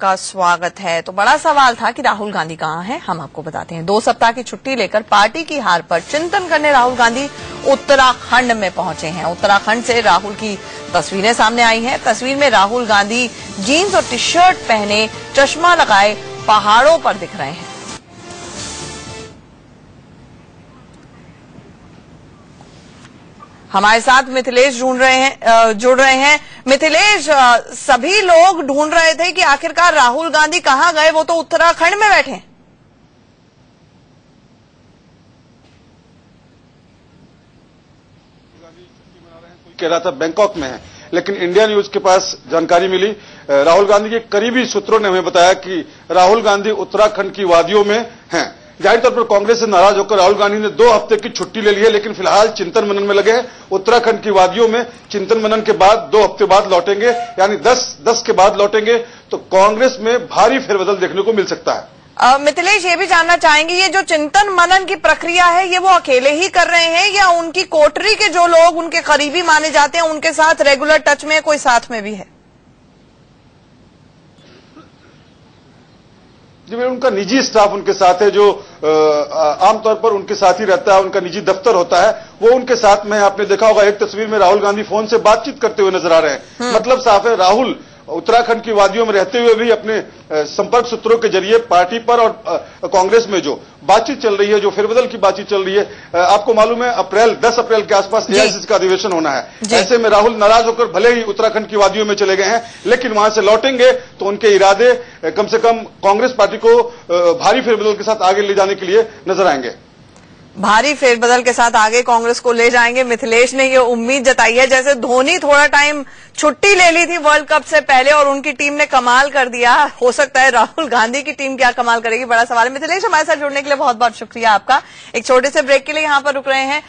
का स्वागत है। तो बड़ा सवाल था कि राहुल गांधी कहाँ हैं, हम आपको बताते हैं। 2 सप्ताह की छुट्टी लेकर पार्टी की हार पर चिंतन करने राहुल गांधी उत्तराखंड में पहुंचे हैं। उत्तराखंड से राहुल की तस्वीरें सामने आई हैं। तस्वीर में राहुल गांधी जीन्स और टी शर्ट पहने, चश्मा लगाए पहाड़ों पर दिख रहे हैं। हमारे साथ मिथिलेश जुड़ रहे हैं। मिथिलेश, सभी लोग ढूंढ रहे थे कि आखिरकार राहुल गांधी कहाँ गए, वो तो उत्तराखंड में बैठे हैं। कोई कह रहा था बैंकॉक में है, लेकिन इंडिया न्यूज के पास जानकारी मिली, राहुल गांधी के करीबी सूत्रों ने हमें बताया कि राहुल गांधी उत्तराखंड की वादियों में हैं। जाहिर तौर पर कांग्रेस से नाराज होकर राहुल गांधी ने 2 हफ्ते की छुट्टी ले ली है, लेकिन फिलहाल चिंतन मनन में लगे हैं। उत्तराखंड की वादियों में चिंतन मनन के बाद 2 हफ्ते बाद लौटेंगे, यानी 10 के बाद लौटेंगे, तो कांग्रेस में भारी फेरबदल देखने को मिल सकता है। मिथिलेश, ये भी जानना चाहेंगे, ये जो चिंतन मनन की प्रक्रिया है, ये वो अकेले ही कर रहे हैं या उनकी कोटरी के जो लोग उनके करीबी माने जाते हैं उनके साथ रेगुलर टच में, कोई साथ में भी है? जी, उनका निजी स्टाफ उनके साथ है जो आमतौर पर उनके साथ ही रहता है, उनका निजी दफ्तर होता है, वो उनके साथ में। आपने देखा होगा एक तस्वीर में राहुल गांधी फोन से बातचीत करते हुए नजर आ रहे हैं। मतलब साफ है, राहुल उत्तराखंड की वादियों में रहते हुए भी अपने संपर्क सूत्रों के जरिए पार्टी पर और कांग्रेस में जो बातचीत चल रही है, जो फेरबदल की बातचीत चल रही है, आपको मालूम है 10 अप्रैल के आसपास एआईसीसी का अधिवेशन होना है। ऐसे में राहुल नाराज होकर भले ही उत्तराखंड की वादियों में चले गए हैं, लेकिन वहां से लौटेंगे तो उनके इरादे कम से कम कांग्रेस पार्टी को भारी फेरबदल के साथ आगे ले जाने के लिए नजर आएंगे। भारी फेरबदल के साथ आगे कांग्रेस को ले जाएंगे। मिथिलेश ने ये उम्मीद जताई है, जैसे धोनी थोड़ा टाइम छुट्टी ले ली थी वर्ल्ड कप से पहले और उनकी टीम ने कमाल कर दिया, हो सकता है राहुल गांधी की टीम क्या कमाल करेगी, बड़ा सवाल है। मिथिलेश, हमारे साथ जुड़ने के लिए बहुत बहुत शुक्रिया आपका। एक छोटे से ब्रेक के लिए यहाँ पर रुक रहे हैं।